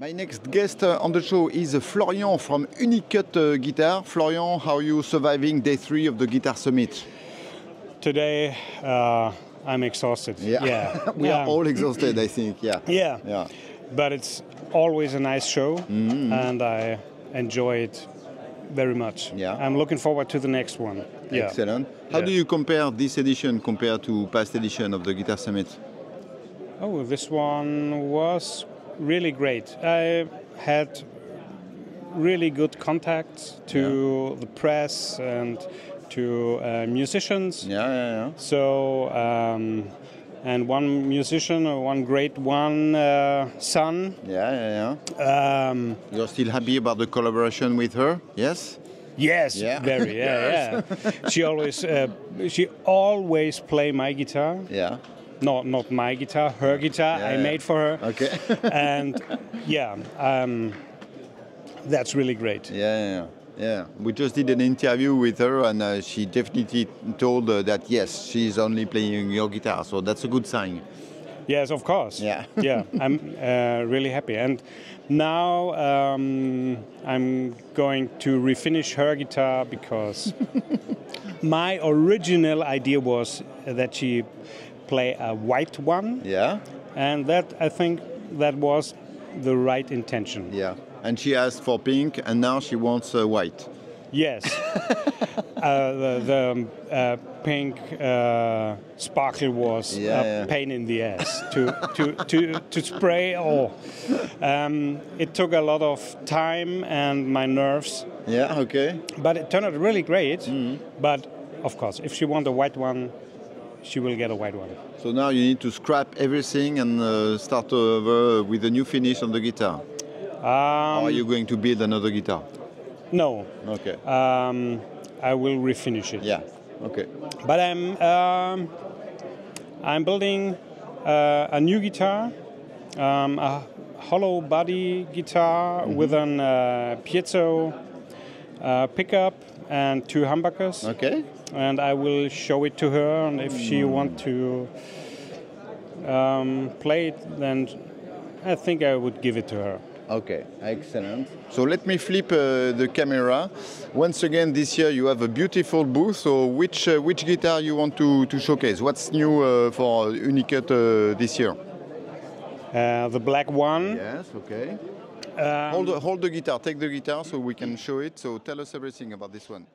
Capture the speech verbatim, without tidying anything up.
My next guest on the show is Florian from Unicut Guitar. Florian, how are you surviving day three of the Guitar Summit? Today, uh, I'm exhausted. Yeah, yeah. we yeah. are all exhausted, I think. Yeah. yeah, yeah. But it's always a nice show, mm-hmm. and I enjoy it very much. Yeah, I'm looking forward to the next one. Yeah. Excellent. How yeah. do you compare this edition compared to past edition of the Guitar Summit? Oh, this one was really great. I had really good contacts to yeah. the press and to uh, musicians. Yeah, yeah, yeah. So, um, and one musician, one great one, uh, son. Yeah, yeah, yeah. Um, You're still happy about the collaboration with her? Yes. Yes, yeah. very. Yeah, yes. yeah. She always, uh, she always play my guitar. Yeah. No, not my guitar, her guitar, yeah, I yeah. made for her. Okay. and yeah, um, that's really great. Yeah, yeah, yeah. We just did an interview with her, and uh, she definitely told her that yes, she's only playing your guitar, so that's a good sign. Yes, of course. Yeah, yeah. I'm uh, really happy, and now um, I'm going to refinish her guitar because my original idea was that she play a white one, yeah, and that I think that was the right intention. Yeah, and she asked for pink, and now she wants uh, white. Yes, uh, the, the uh, pink uh, sparkle was yeah, a yeah. pain in the ass to to to, to spray. Oh, um, it took a lot of time and my nerves. Yeah, okay. But it turned out really great. Mm-hmm. But of course, if she wants a white one, she will get a white one. So now you need to scrap everything and uh, start over with a new finish on the guitar? Um, or are you going to build another guitar? No. Okay. Um, I will refinish it. Yeah, okay. But I'm, um, I'm building uh, a new guitar, um, a hollow body guitar mm-hmm. with an uh, piezo uh, pickup and two humbuckers. Okay. And I will show it to her, and if she wants to um, play it, then I think I would give it to her. Okay, excellent. So let me flip uh, the camera. Once again, this year you have a beautiful booth. So which uh, which guitar you want to to showcase? What's new uh, for Unicut uh, this year? Uh, the black one. Yes. Okay. Um, hold the, hold the guitar. Take the guitar so we can show it. So tell us everything about this one.